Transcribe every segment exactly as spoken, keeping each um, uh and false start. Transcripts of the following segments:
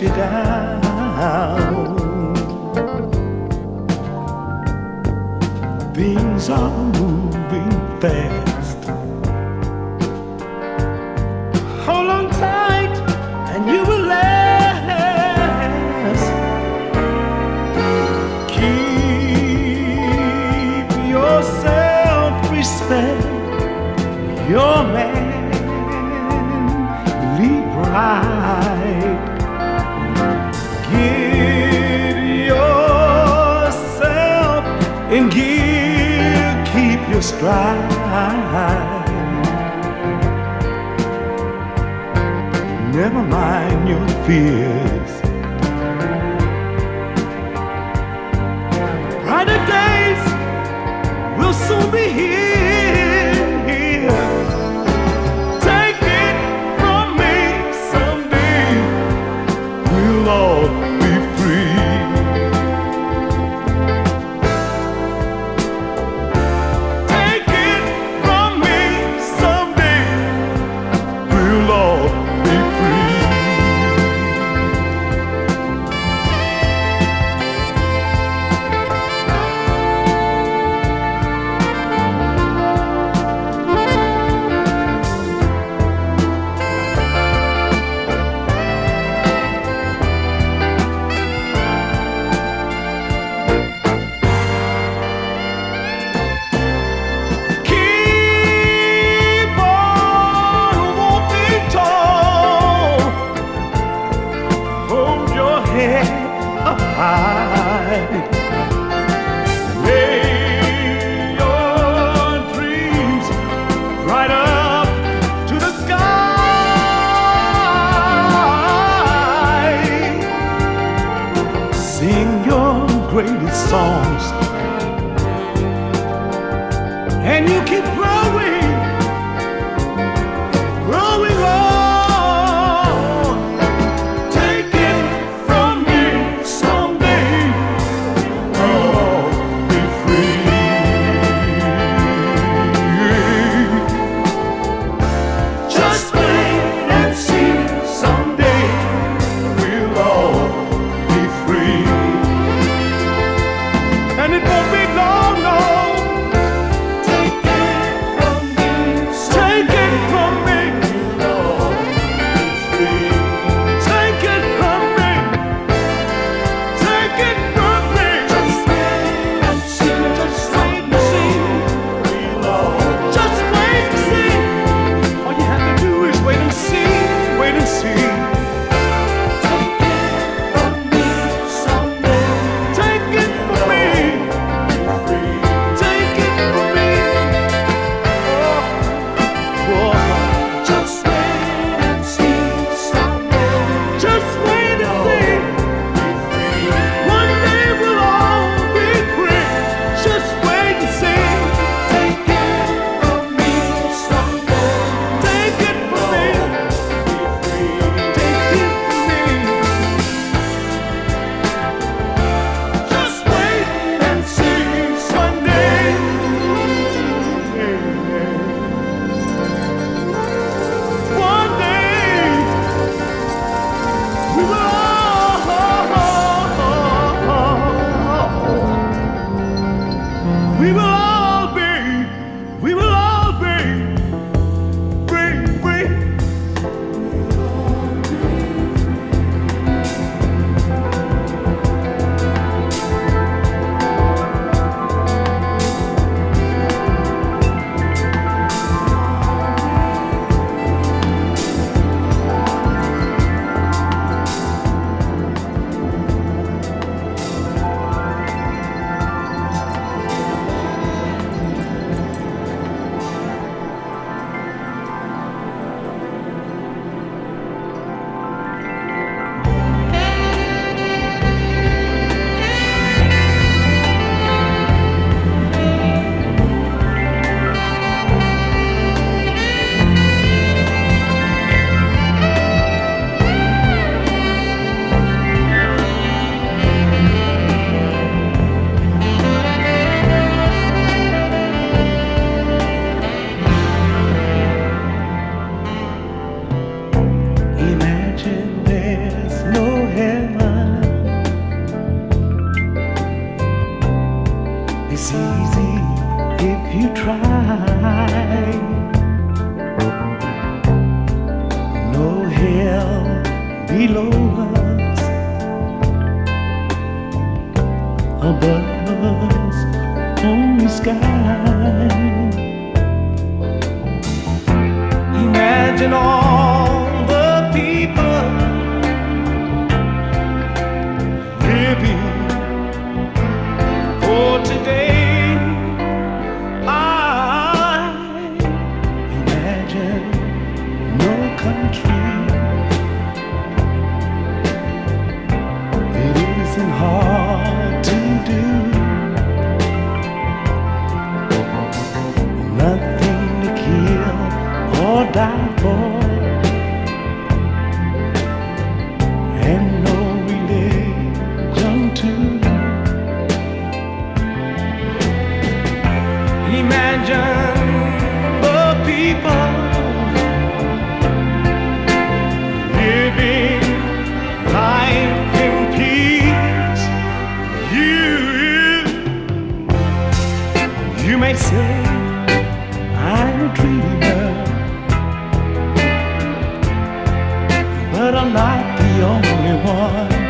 let you down. Things are moving fast. Hold on tight and you will last. Keep your self-respect. Your man, leap right. Give yourself and give, keep your stride. Never mind your fears. Brighter days will soon be here. Take it from me, someday we'll all be free. Take it from me, someday we'll all be free. Up high, lay your dreams right up to the sky. Sing your greatest songs, and you keep growing. below us, above us, only sky. Imagine all the people living for today. I imagine no country. Hard to do, nothing to kill or die for, and no religion too. Imagine the people living life in peace. You may say I'm a dreamer, but I'm not the only one.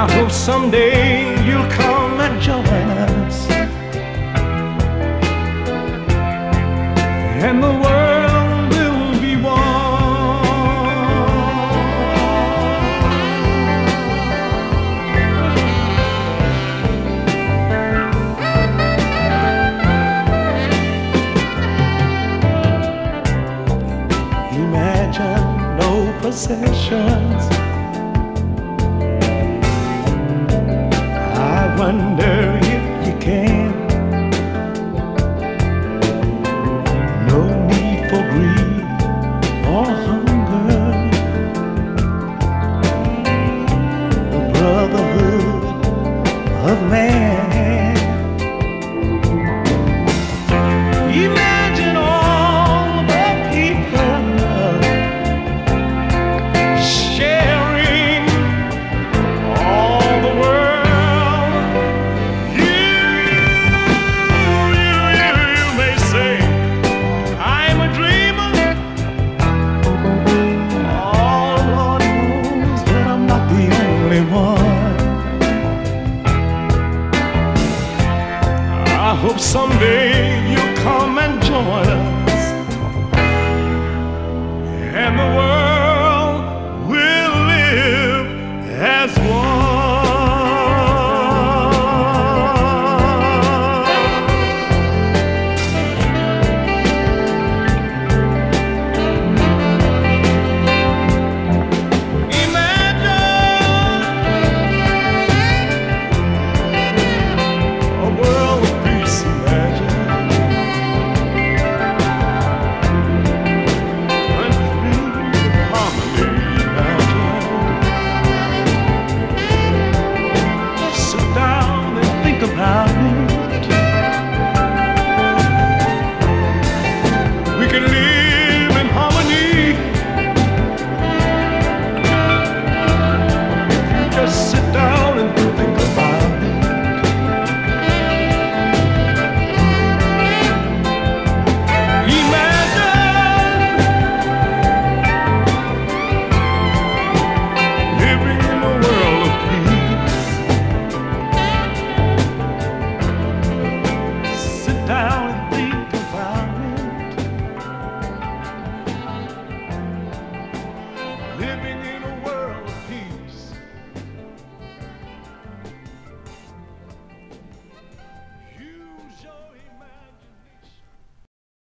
I hope someday you'll come and join us, and the world possessions. I wonder if you can. No need for greed or hunger. The brotherhood of man. Imagine all the people sharing all the world. You, you, you, you may say I'm a dreamer. All Lord knows that I'm not the only one. I hope someday you'll come and join us, and the world as one. Living in a world of peace. Use your